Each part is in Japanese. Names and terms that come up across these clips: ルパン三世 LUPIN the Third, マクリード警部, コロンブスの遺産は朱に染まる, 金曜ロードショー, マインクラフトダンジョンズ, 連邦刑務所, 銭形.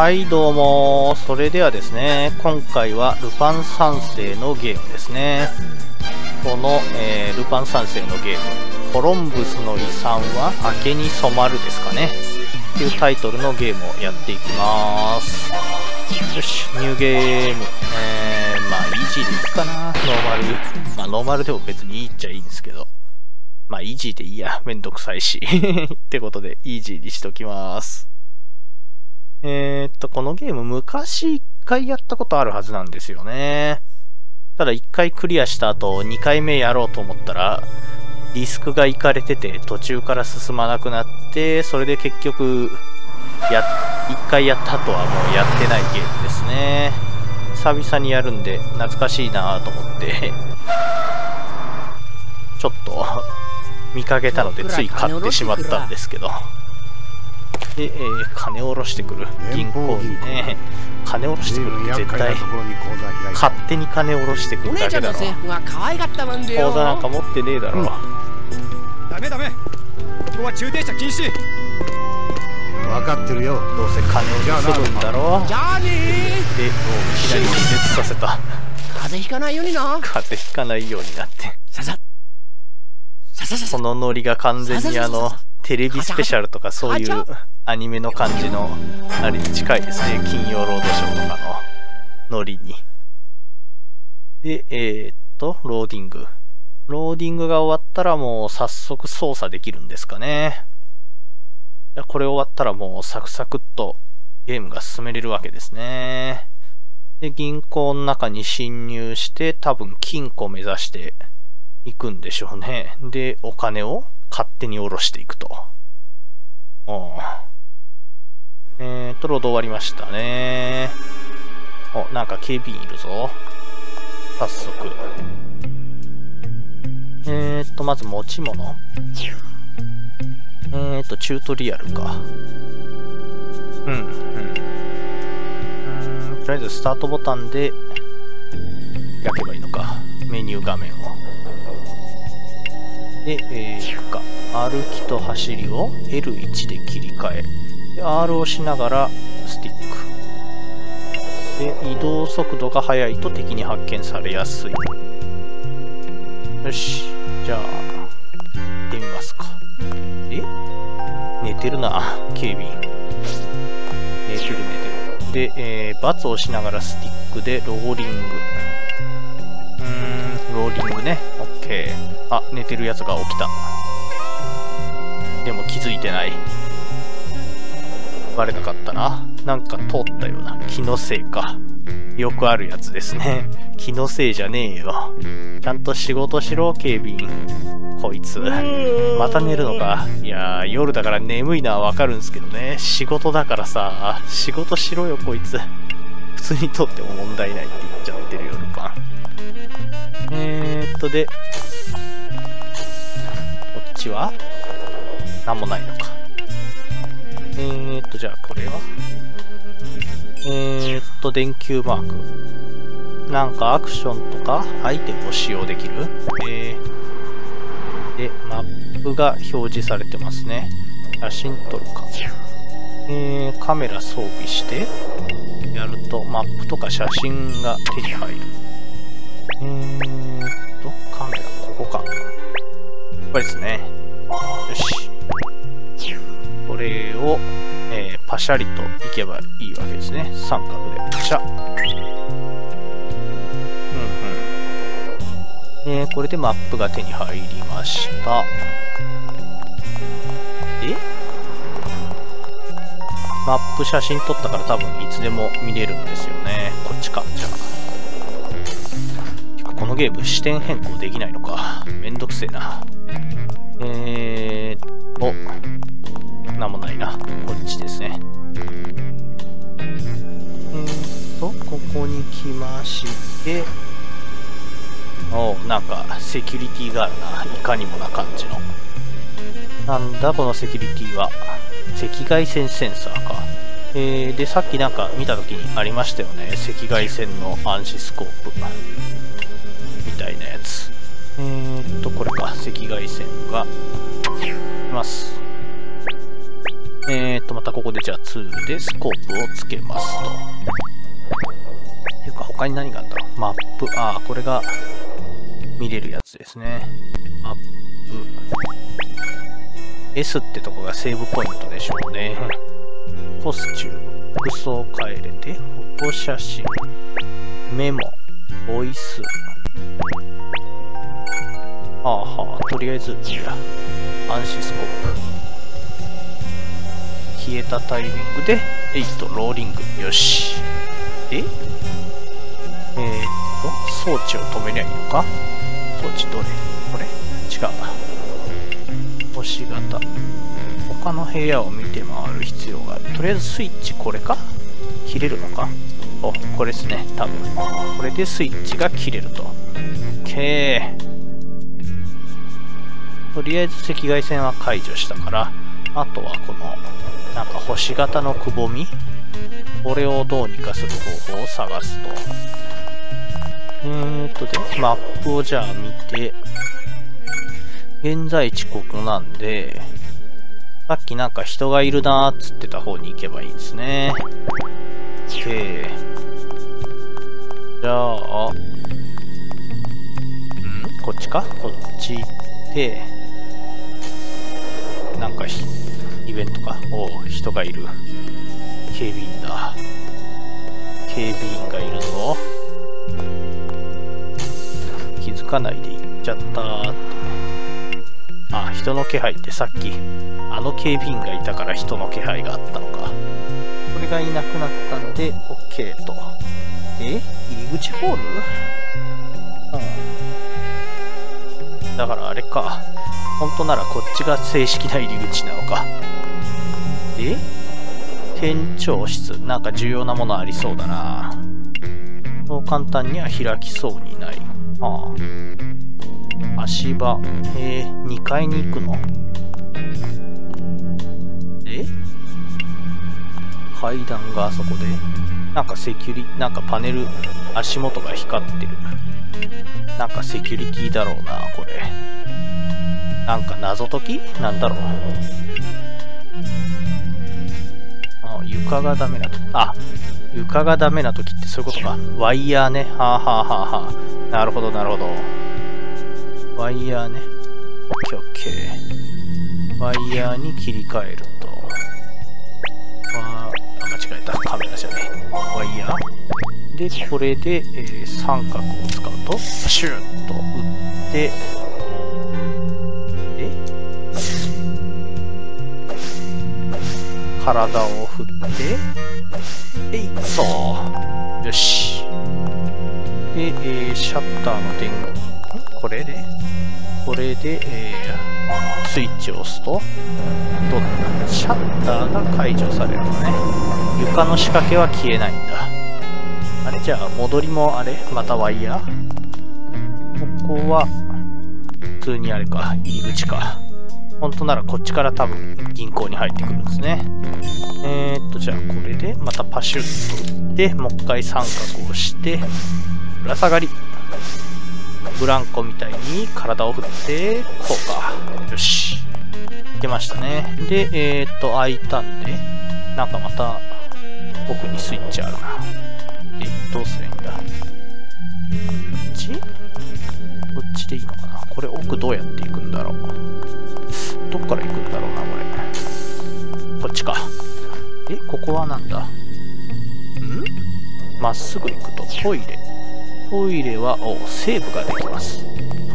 はいどうも、それではですね、今回はルパン三世のゲームですね。この、ルパン三世のゲーム、コロンブスの遺産は明けに染まるですかねっていうタイトルのゲームをやっていきます。よし、ニューゲーム、まあイージーでいくかな。ノーマル、まあノーマルでも別にいいっちゃいいんですけど、まあイージーでいいや、めんどくさいしってことでイージーにしときます。このゲーム昔1回やったことあるはずなんですよね。ただ1回クリアした後2回目やろうと思ったらディスクがいかれてて途中から進まなくなって、それで結局1回やった後はもうやってないゲームですね。久々にやるんで懐かしいなぁと思ってちょっと見かけたのでつい買ってしまったんですけど。で、金を下ろしてくる銀行にね、金を下ろしてくるって絶対勝手に金を下ろしてくるだけだろ。口座なんか持ってねえだろ。ダメダメ、ここは駐停車禁止。分かってるよ、どうせ金を盗むんだろ。で、いきなり気絶させた。風邪ひかないようにな、風邪ひかないようになって、そのノリが完全にテレビスペシャルとかそういうアニメの感じのあれに近いですね。金曜ロードショーとかのノリに。で、ローディング。ローディングが終わったらもう早速操作できるんですかね。これ終わったらもうサクサクっとゲームが進めれるわけですね。で、銀行の中に侵入して多分金庫目指していくんでしょうね。で、お金を勝手に下ろしていくと。ロード終わりましたね。お、なんか警備員いるぞ。早速。まず持ち物。チュートリアルか。とりあえずスタートボタンで開けばいいのか。メニュー画面を。で、歩きと走りを L1 で切り替え、で R をしながらスティックで、移動速度が速いと敵に発見されやすい。よし、じゃあ行ってみますか。寝てるな、警備員。寝てる。で、×をしながらスティックでローリング。ローリングね。OK。あ、寝てるやつが起きた。でも気づいてない。バレなかったな。なんか通ったような。気のせいか。よくあるやつですね。気のせいじゃねえよ。ちゃんと仕事しろ、警備員。こいつ。また寝るのか。いやー、夜だから眠いのはわかるんすけどね。仕事だからさ、仕事しろよ、こいつ。普通に通っても問題ないって言っちゃってるよ、ルパン。で、こっちは何もないのか。じゃあこれは電球マーク。なんかアクションとかアイテムを使用できる。で、マップが表示されてますね。写真撮るか。カメラ装備してやるとマップとか写真が手に入る。カメラここか。これですね。よし。これを、パシャリといけばいいわけですね。三角でパシャ。これでマップが手に入りました。マップ写真撮ったから多分いつでも見れるんですよね。こっちか。じゃあ。このゲーム視点変更できないのか。めんどくせえな。なんもないな。こっちですね。ここに来まして。なんかセキュリティがあるな。いかにもな感じの。なんだこのセキュリティは。赤外線センサーか。で、さっきなんか見た時にありましたよね。赤外線の暗視スコープ。みたいなやつ。これか。赤外線がいます。またここでじゃあツールでスコープをつけますと。いうか他に何があるんだろう。マップ。ああ、これが見れるやつですね。マップ。S ってとこがセーブポイントでしょうね。コスチューム。服装を変えれて。フォト写真。メモ。ボイス。はあはあ、とりあえずいいや。暗視スコープ。消えたタイミングで、8、ローリング。よし。で、装置を止めりゃいいのか？装置どれ？これ？違う。星型。他の部屋を見て回る必要がある。とりあえずスイッチこれか？切れるのか？お、これですね。多分。これでスイッチが切れると。OK。とりあえず赤外線は解除したから、あとはこの、なんか星型のくぼみ？これをどうにかする方法を探すと。で、マップをじゃあ見て、現在地ここなんで、さっきなんか人がいるなーっつってた方に行けばいいんですね。じゃあ、こっちか？こっち行って、なんかイベントか。おう、人がいる。警備員だ。警備員がいるぞ。気づかないで行っちゃったーってね。あ、人の気配ってさっき、あの警備員がいたから人の気配があったのか。これがいなくなったので、OK と。え？入り口ホール？うん。だからあれか。本当ならこっちが正式な入り口なのか。店長室。なんか重要なものありそうだな。そう簡単には開きそうにない。ああ。足場。2階に行くの？階段があそこで。なんかセキュリ、なんかパネル、足元が光ってる。なんかセキュリティだろうな、これ。なんか謎解き？なんだろう。床がダメなとき。あ、床がダメなときってそういうことか。ワイヤーね。はあはあはあはあ。なるほど、なるほど。ワイヤーね。オッケーオッケー。ワイヤーに切り替えると。間違えた。カメラじゃね。ワイヤー。で、これで、三角を使うと、シューッと打って、体を振って、えいっと。よし。で、シャッターの電源、これで、スイッチを押すと、どうなんだ？シャッターが解除されるのね。床の仕掛けは消えないんだ。あれじゃあ、戻りもあれ？またワイヤー？ここは、普通にあれか、入り口か。本当ならこっちから多分銀行に入ってくるんですね。じゃあこれでまたパシュッと打って、もう一回三角をして、ぶら下がり。ブランコみたいに体を振って、こうか。よし。いけましたね。で、開いたんで、なんかまた奥にスイッチあるな。どうすりゃいいんだ。こっち？こっちでいいのかな。これ奥どうやっていくんだろう。どっから行くんだろうな、これ。こっちか。ここはなんだ？まっすぐ行くとトイレ。トイレは、お、セーブができます。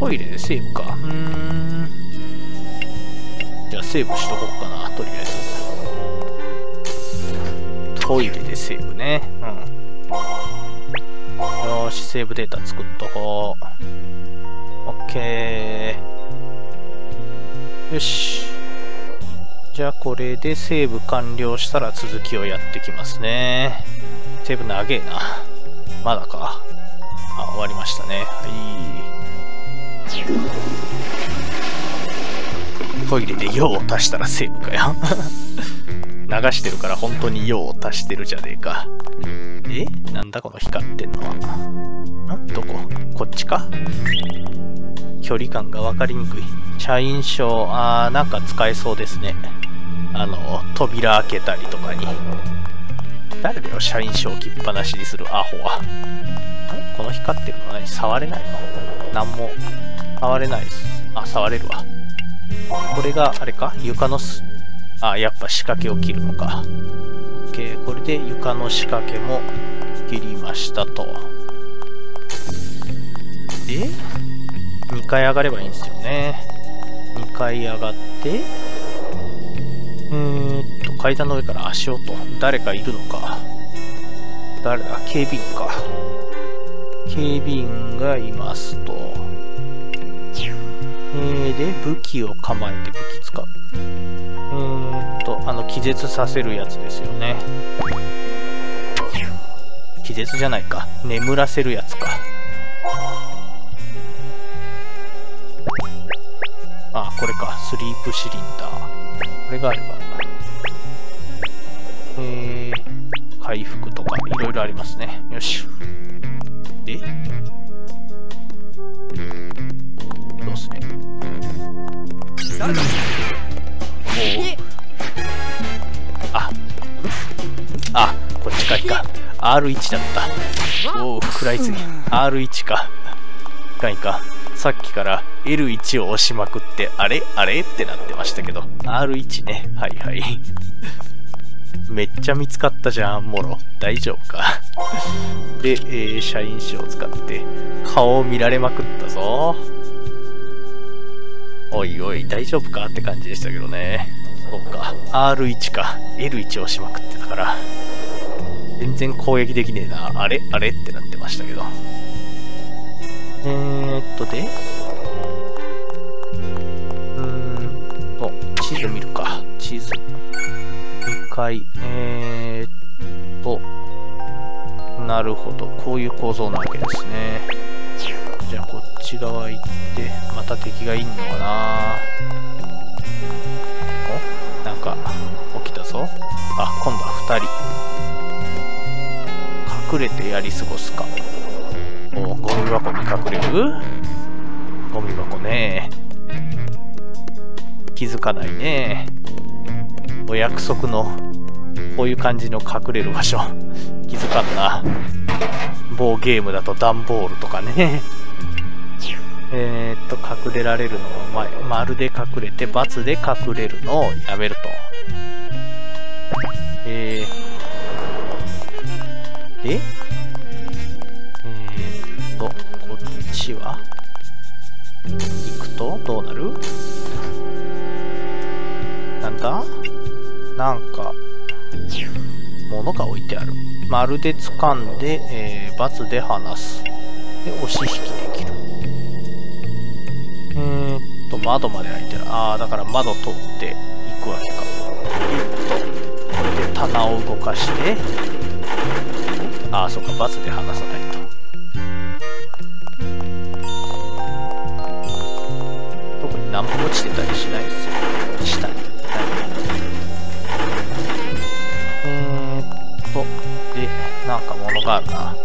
トイレでセーブか。じゃあセーブしとこうかな、とりあえず。トイレでセーブね。よーし、セーブデータ作っとこう。OK。よし。じゃあこれでセーブ完了したら続きをやってきますね。セーブ長えな。まだか。あ、終わりましたね。はい。トイレで用を足したらセーブかよ。流してるから本当に用を足してるじゃねえか。なんだこの光ってんのは。どこ？こっちか？距離感が分かりにくい。社員証、なんか使えそうですね。扉開けたりとかに。誰だよ、社員証置きっぱなしにするアホは。この光ってるの何？触れないの？なんも触れないです。あ、触れるわ。これがあれか？床のす、あ、やっぱ仕掛けを切るのか。OK、これで床の仕掛けも切りましたと。で、2階上がればいいんですよね。2階上がって、階段の上から足音。誰かいるのか。誰だ？警備員か。警備員がいますと。で、武器を構えて武器使う。気絶させるやつですよね。気絶じゃないか。眠らせるやつか。あ、これか。スリープシリンダー。これがあれば。回復とかいろいろありますね。よし。で、どうする？あ、こっちかいか。R1 だった。おお、暗いすぎ。R1 か。いかんいかん。さっきから L1 を押しまくって、あれあれってなってましたけど。R1 ね。はいはい。めっちゃ見つかったじゃん、もろ。大丈夫か。で、社員証を使って、顔を見られまくったぞ。おいおい、大丈夫かって感じでしたけどね。そうか。R1 か。L1 をしまくってたから。全然攻撃できねえな。あれあれってなってましたけど。で。地図見るか。地図。なるほど。こういう構造なわけですね。じゃあ、こっち側行って、また敵がいんのかな？お？なんか、起きたぞ。あ、今度は2人。隠れてやり過ごすか。お、ゴミ箱に隠れる？ゴミ箱ね。気づかないね。お約束のこういう感じの隠れる場所気づかんな。某ゲームだと段ボールとかね。隠れられるのは丸で隠れて×で隠れるのをやめると。でこっちは行くとどうなる？なんだ？なんか、物が置いてある。丸で掴んで、×で離す。で、押し引きできる。窓まで開いてる。ああ、だから窓通っていくわけか。これで棚を動かして、ああ、そうか、×で離さないと。特に何も落ちてたりしないですよ。下に。で、なんか物があるな。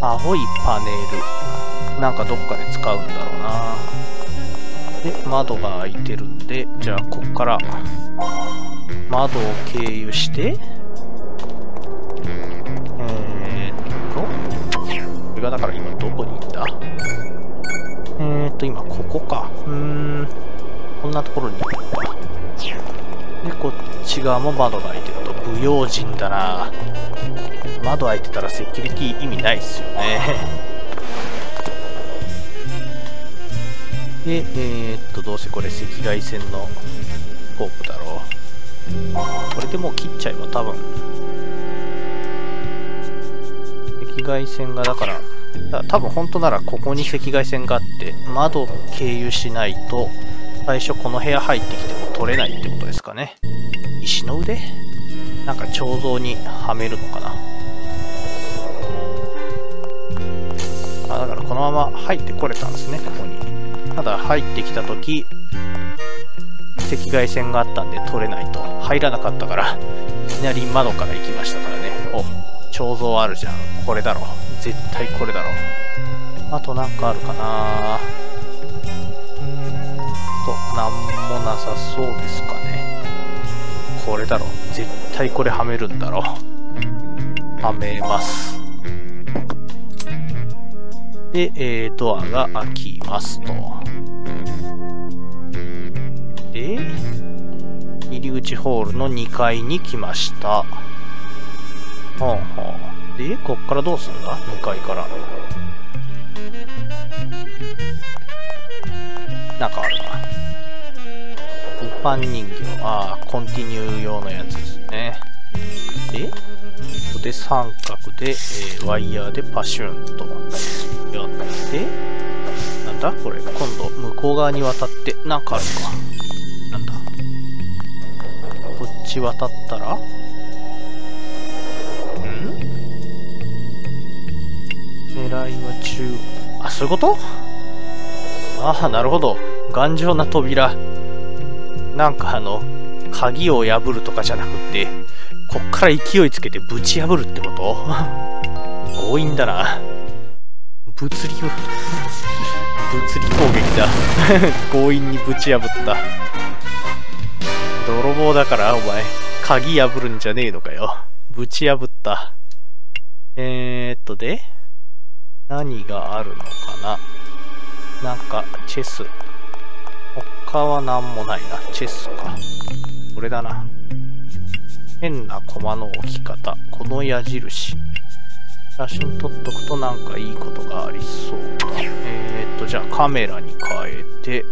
青いパネル。なんかどっかで使うんだろうな。で、窓が開いてるんで、じゃあこっから窓を経由して、これがだから今どこにいた？今ここか。こんなところにいるんだ。で、こっち側も窓が開いてると。不用心だな。窓開いてたらセキュリティ意味ないっすよね。で、どうせこれ赤外線のスコープだろう。これでもう切っちゃえば多分。赤外線がだから多分本当ならここに赤外線があって、窓を経由しないと、最初この部屋入ってきても取れないってことですかね。石の腕？なんか彫像にはめるのかな。あ、だからこのまま入ってこれたんですね、ここに。ただ入ってきた時赤外線があったんで取れないと。入らなかったからいきなり窓から行きましたからね。お、彫像あるじゃん。これだろ、絶対これだろ。あとなんかあるかな。なんもなさそうですかね。これだろ、絶対これはめるんだろ。はめます。で、ドアが開きますと。で、入り口ホールの2階に来ました。ほうほう。で、こっからどうするんだ。2階からなんかあるな。一般人形。ああ、コンティニュー用のやつですね。で、ここで三角で、ワイヤーでパシュンとやって、なんだこれ、今度向こう側に渡って、なんかあるか。なんだこっち渡ったら、ん？狙いは中央。あ、そういうこと？ああ、なるほど。頑丈な扉。なんか鍵を破るとかじゃなくて、こっから勢いつけてぶち破るってこと？強引だな。物理攻撃だ。強引にぶち破った。泥棒だから、お前。鍵破るんじゃねえのかよ。ぶち破った。で、何があるのかな。なんか、チェス。他は何もないな。チェスか。これだな。変なコマの置き方。この矢印。写真撮っとくとなんかいいことがありそうだ。じゃあカメラに変えて。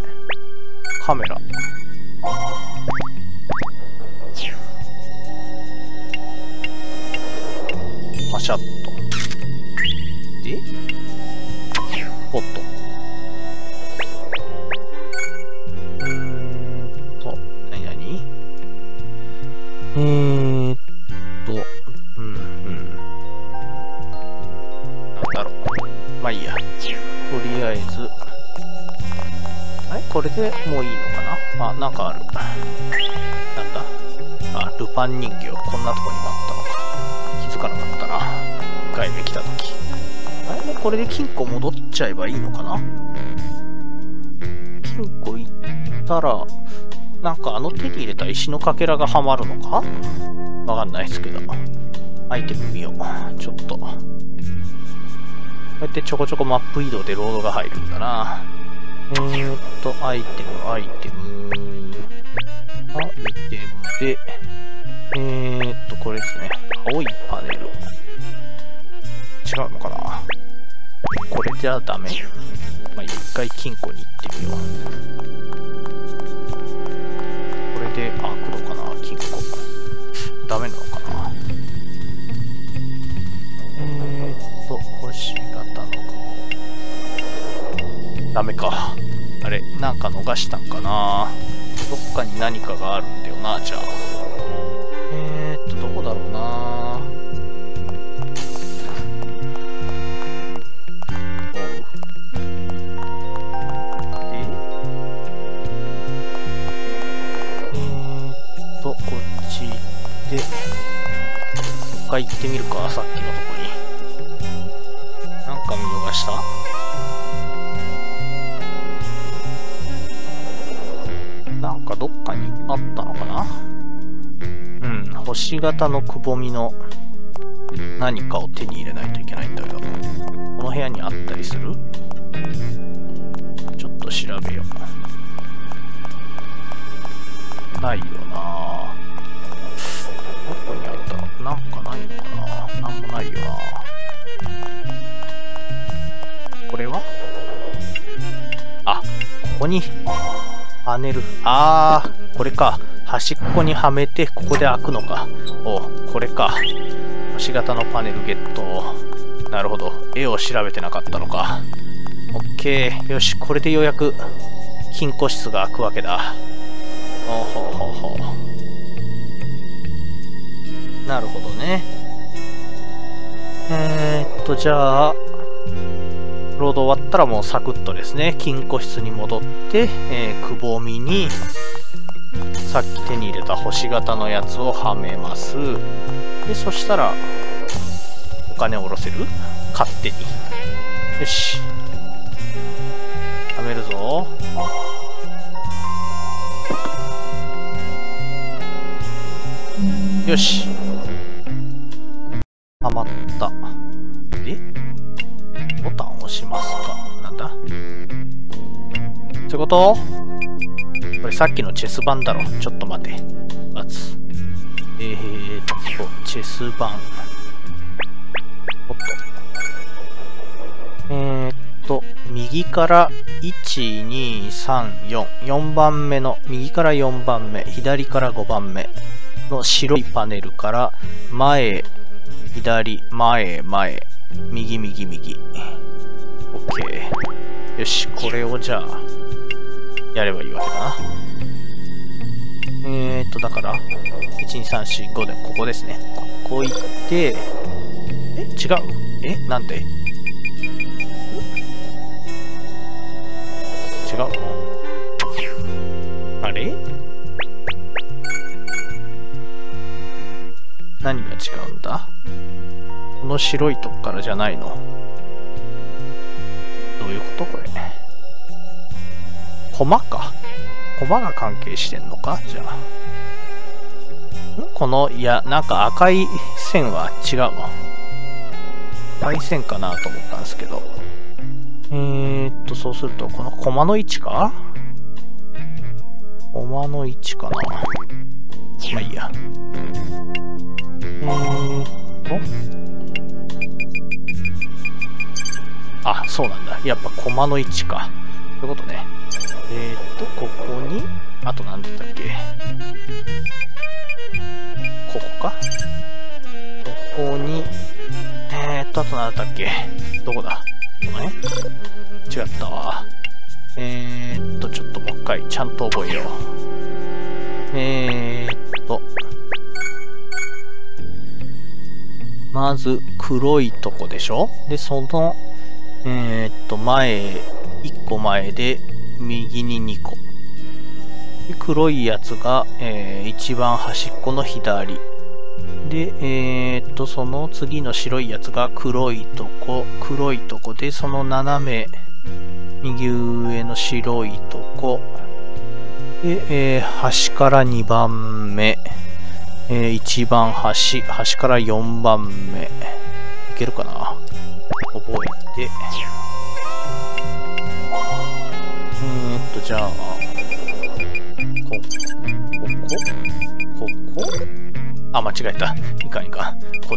カメラ。パシャッと。で、ポッと。なんだろう。まあいいや。とりあえず。はい、これでもういいのかな。あ、なんかある。なんだ。あ、ルパン人形。こんなとこにもあったのか。気づかなかったな。外壁来たとき。あれもこれで金庫戻っちゃえばいいのかな。金庫行ったら、なんか手に入れた石のかけらがはまるのかわかんないですけど。アイテム見よう。ちょっと。こうやってちょこちょこマップ移動でロードが入るんだな。アイテムで、これですね。青いパネル。違うのかな。これじゃダメ。まあ、一回金庫に行ってみよう。で、あ、黒かな、金庫。ダメなのかな。星型の雲。ダメか。あれ、なんか逃したんかな。どっかに何かがあるんだよな、じゃあ。どこだろうな。で、もう一回行ってみるか、さっきのとこに。なんか見逃した？なんかどっかにあったのかな？うん、星型のくぼみの何かを手に入れないといけないんだけど、この部屋にあったりする？ちょっと調べよう。ないよなぁ。どこにあった？なんかないのかな。なんもないよな。これは？あ、ここにパネル。あー、これか。端っこにはめてここで開くのか。お、これか。星型のパネルゲット。なるほど。絵を調べてなかったのか。オッケー。よし、これでようやく金庫室が開くわけだ。おほほほ。なるほどね。じゃあ、ロード終わったらもうサクッとですね、金庫室に戻って、くぼみに、さっき手に入れた星型のやつをはめます。で、そしたら、お金を下ろせる？勝手に。よし。はめるぞ。よし。はまった。ボタン押しますか。なんだってこと?これさっきのチェス盤だろ。ちょっと待て。チェス盤。おっと。右から1、2、3、4。4番目の、右から4番目、左から5番目の白いパネルから、前、左、前、前、右、右、右。OK。よし、これをじゃあ、やればいいわけだな。だから、1、2、3、4、5で、ここですね。こう行って、違うなんで違うあれ何が違うんだこの白いとこからじゃないのどういうことこれ駒か駒が関係してんのかじゃあこのいやなんか赤い線は違うわ赤い線かなと思ったんですけどそうすると、この駒の位置か?駒の位置かな?まあいいや。あ、そうなんだ。やっぱ駒の位置か。ということね。ここに、あと何だったっけ?ここか?ここに、あと何だったっけ?どこだ?違ったわ。ちょっともう一回、ちゃんと覚えよう。まず、黒いとこでしょ?で、その、前、1個前で、右に2個。で、黒いやつが、一番端っこの左。で、その次の白いやつが黒いとこで、その斜め、右上の白いとこ、で、端から2番目、一番端から4番目、いけるかな?覚えて、じゃあ、ここあ、間違えた。いかん。こ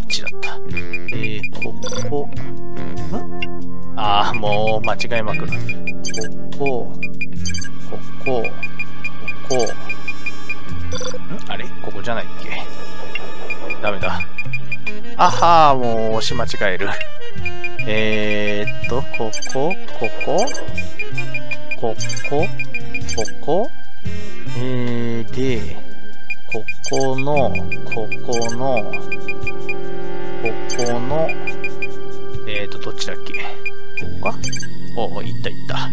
っちだった。ここ。ん?ああ、もう間違えまくる。ここ。ん?あれ?ここじゃないっけ?ダメだ。あはー、もう押し間違える。ここ。で、ここの、どっちだっけここかおいったいった。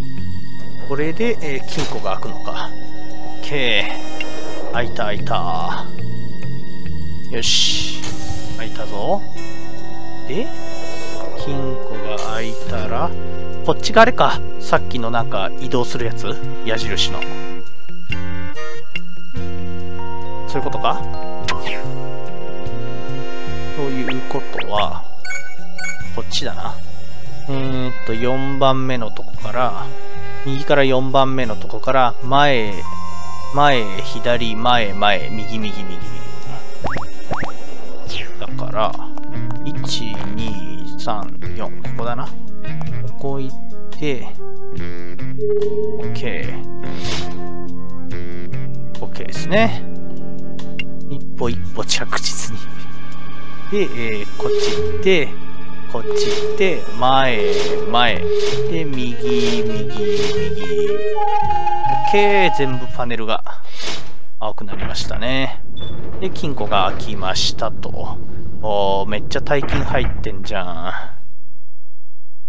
これで、金庫が開くのか。OK。開いた。よし。開いたぞ。で、金庫が開いたら、こっちがあれか。さっきのなんか移動するやつ矢印の。そういうことか?ということは、こっちだな。4番目のとこから、右から4番目のとこから、前、左、前、右。だから、1、2、3、4、ここだな。ここ行って、OK。OK ですね。一歩一歩着実に。で、こっち行って、前。で、右。OK! 全部パネルが青くなりましたね。で、金庫が開きましたと。おー、めっちゃ大金入ってんじゃ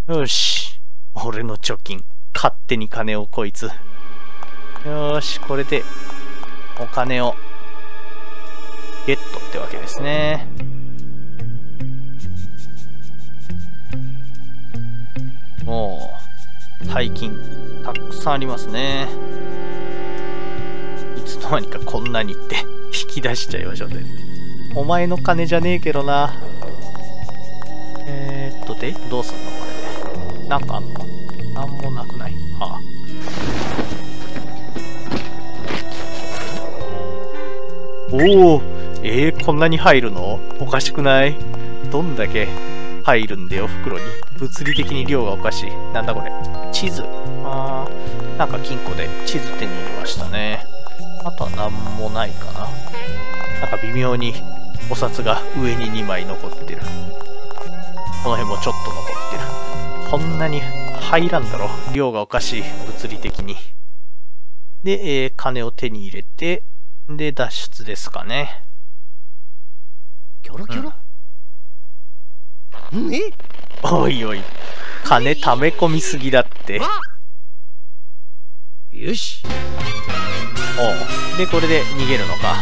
ん。よし。俺の貯金。勝手に金をこいつ。よーし、これで、お金を。ゲットってわけですね。もう、大金、たくさんありますね。いつの間にかこんなにって、引き出しちゃいましょうね。お前の金じゃねえけどな。で、どうすんのこれで。なんかあんの？なんもなくない？ああ。おお、こんなに入るの？おかしくない？どんだけ入るんだよ、袋に。物理的に量がおかしい。なんだこれ。地図。あー、なんか金庫で地図手に入れましたね。あとはなんもないかな。なんか微妙にお札が上に2枚残ってる。この辺もちょっと残ってる。こんなに入らんだろ。量がおかしい、物理的に。で、金を手に入れて、で、脱出ですかね。キョロキョロ、うん、え？おいおい、金溜め込みすぎだって。よし。おう。で、これで逃げるのか。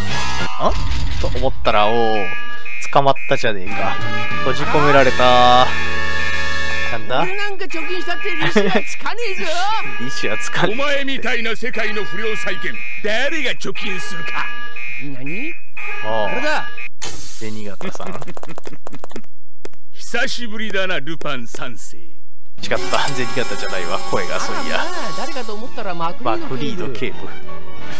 あ？と思ったら、おう。捕まったじゃねえか。閉じ込められた。なんだ？なんか貯金したって利子はつかねえぞ。利子はつかねえ。お前みたいな世界の不良債権、誰が貯金するか。何？ああ。これだ。銭形さん。久しぶりだな、ルパン三世。違った。銭形じゃないわ。声がそういや。誰かと思ったらマクリード警部。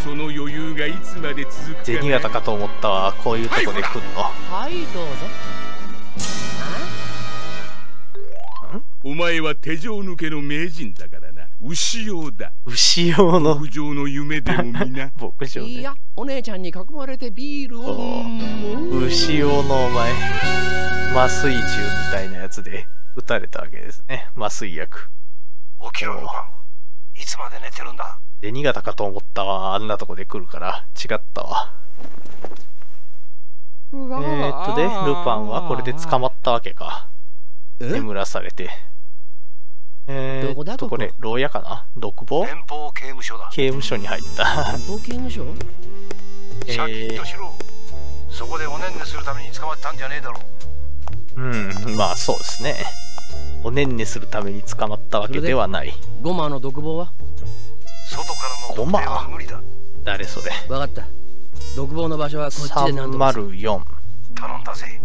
その余裕がいつまで続くか。銭形かと思ったわ。こういうとこで来んの。はい、どうぞ。お前は手錠抜けの名人だからな。牛用だ。牛用の牧場の夢でもみな。牧場で。いや、お姉ちゃんに囲まれてビールを。牛用のお前、麻酔銃みたいなやつで撃たれたわけですね。麻酔薬。起きろよ。いつまで寝てるんだ。で、新潟かと思ったわ。あんなとこで来るから。違ったわ。で、ルパンはこれで捕まったわけか。眠らされて。これ、牢屋かな？独房？連邦刑務所だ。刑務所に入った。連邦刑務所？シャキッとしろ。そこでおねんねするために捕まったんじゃねえだろう。うん、まあそうですね。おねんねするために捕まったわけではない。ゴマの独房は？外からのゴマは無理だ。誰それ？わかった。独房の場所はこっちでなんとか。304。頼んだぜ。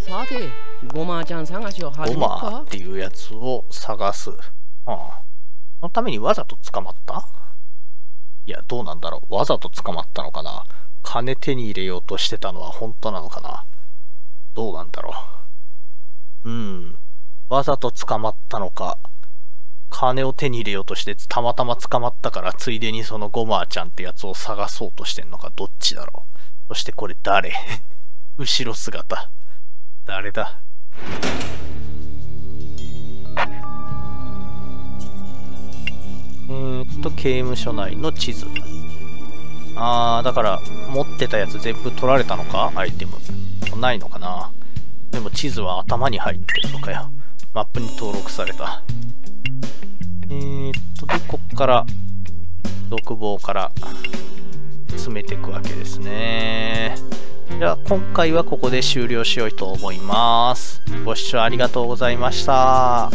さて、ゴマーちゃん探しを始めた。ゴマーっていうやつを探す。ああ。そのためにわざと捕まった？いや、どうなんだろう。わざと捕まったのかな？金手に入れようとしてたのは本当なのかな？どうなんだろう。うん。わざと捕まったのか。金を手に入れようとしてたまたま捕まったから、ついでにそのゴマーちゃんってやつを探そうとしてんのか、どっちだろう。そしてこれ誰？後ろ姿。誰だ？刑務所内の地図。ああ、だから持ってたやつ全部取られたのか。アイテムないのかな。でも地図は頭に入ってるのかよ。マップに登録された。でこっから独房から詰めていくわけですね。では今回はここで終了しようと思います。ご視聴ありがとうございました。